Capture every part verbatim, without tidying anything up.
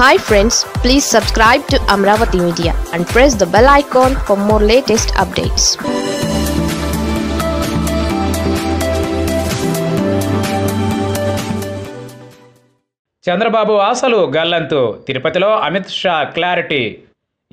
Hi friends, please subscribe to Amaravathi Media and press the bell icon for more latest updates. Chandrababu Asalu Gallantu, Tirupatilo Amit Shah Clarity.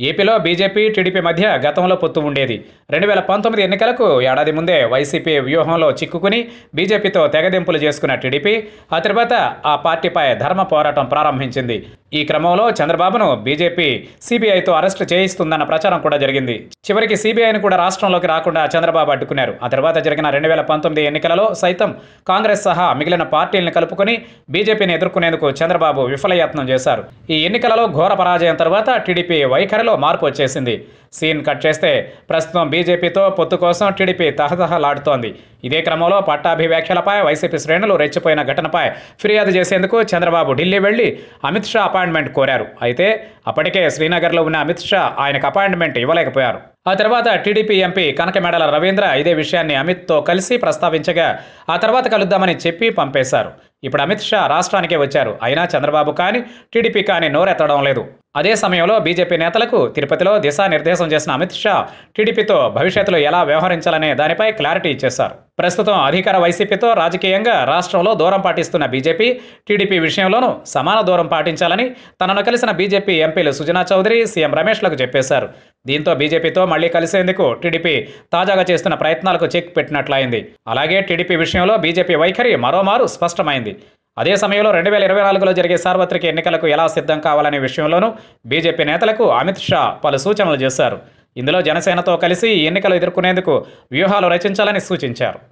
ఏపీలో BJP TDP మధ్య గతంలో పొత్తు ఉండేది. రెండు వేల పంతొమ్మిది ఎన్నికలకు ఏడాది ముందే వైసీపీ వ్యూహంలో చిక్కుకుని బీజేపీతో తెగదెంపులు చేసుకున్న టీడీపీ ఆ తర్వాత ఆ పార్టీపై ధర్మ పోరాటం ప్రారంభించింది. ఈ క్రమంలో చంద్రబాబును బీజేపీ సీబీఐతో అరెస్టు చేయిస్తుందన్న ప్రచారం కూడా జరిగింది. చివరికి సీబీఐని కూడా రాష్ట్రంలోకి రాకుండా చంద్రబాబు అడ్డుకున్నారు. ఆ తర్వాత జరిగిన రెండు వేల పంతొమ్మిది ఎన్నికలలో సైతం కాంగ్రెస్ సహా మిగిలిన పార్టీలను కలుపుకొని బీజేపీని ఎదుర్కొనేందుకు చంద్రబాబు విఫలయత్నం చేశారు. ఈ ఎన్నికలలో ఘోర పరాజయం తర్వాత టీడీపీ వైఖరి మార్పు వచ్చేసింది. సీన్ కట్ చేస్తే ప్రస్తుతం బీజేపీతో పొత్తు కోసం టీడీపీ తహతహలాడుతోంది. ఇదే క్రమంలో పట్టాభి వ్యాఖ్యలపై వైసీపీ శ్రేణులు రెచ్చిపోయిన ఘటనపై ఫిర్యాదు చేసేందుకు చంద్రబాబు ఢిల్లీ వెళ్లి అమిత్ షా అపాయింట్మెంట్ కోరారు. అయితే అప్పటికే శ్రీనగర్లో ఉన్న అమిత్ షా ఆయనకు అపాయింట్మెంట్ ఇవ్వలేకపోయారు. ఆ తర్వాత టీడీపీ ఎంపీ కనకమేడల రవీంద్ర ఇదే విషయాన్ని అమిత్తో కలిసి ప్రస్తావించగా ఆ తర్వాత కలుద్దామని చెప్పి పంపేశారు. ఇప్పుడు అమిత్ షా రాష్ట్రానికే వచ్చారు. అయినా చంద్రబాబు కానీ టీడీపీ కానీ నోరెత్తడం లేదు. అదే సమయంలో బీజేపీ నేతలకు తిరుపతిలో దిశానిర్దేశం చేసిన అమిత్ షా టీడీపీతో భవిష్యత్తులో ఎలా వ్యవహరించాలనే దానిపై క్లారిటీ ఇచ్చేశారు. ప్రస్తుతం అధికార వైసీపీతో రాజకీయంగా రాష్ట్రంలో దూరం పాటిస్తున్న బీజేపీ టీడీపీ విషయంలోనూ సమాన దూరం పాటించాలని తనను కలిసిన బీజేపీ ఎంపీలు సుజనా చౌదరి, సీఎం రమేష్లకు చెప్పేశారు. దీంతో బీజేపీతో మళ్లీ కలిసేందుకు టీడీపీ తాజాగా చేస్తున్న ప్రయత్నాలకు చెక్ పెట్టినట్లయింది. అలాగే టీడీపీ విషయంలో బీజేపీ వైఖరి మరోమారు స్పష్టమైంది. అదే సమయంలో రెండు వేల ఇరవై నాలుగులో జరిగే సార్వత్రిక ఎన్నికలకు ఎలా సిద్ధం కావాలనే విషయంలోనూ బీజేపీ నేతలకు అమిత్ షా పలు సూచనలు చేశారు. ఇందులో జనసేనతో కలిసి ఈ ఎన్నికలు ఎదుర్కొనేందుకు వ్యూహాలు రచించాలని సూచించారు.